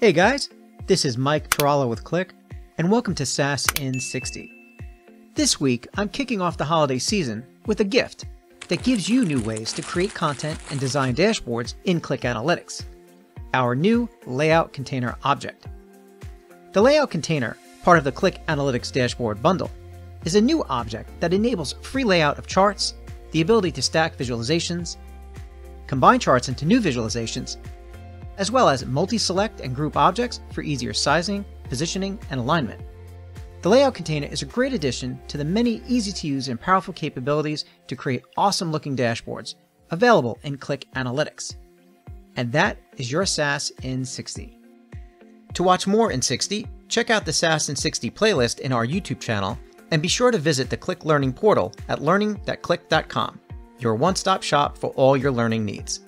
Hey guys, this is Mike Perala with Qlik, and welcome to SaaS in 60. This week, I'm kicking off the holiday season with a gift that gives you new ways to create content and design dashboards in Qlik Analytics, our new Layout Container object. The Layout Container, part of the Qlik Analytics Dashboard Bundle, is a new object that enables free layout of charts, the ability to stack visualizations, combine charts into new visualizations, as well as multi-select and group objects for easier sizing, positioning, and alignment. The Layout Container is a great addition to the many easy-to-use and powerful capabilities to create awesome-looking dashboards available in Qlik Analytics. And that is your SaaS in 60. To watch more in 60, check out the SaaS in 60 playlist in our YouTube channel, and be sure to visit the Qlik Learning portal at learning.qlik.com, your one-stop shop for all your learning needs.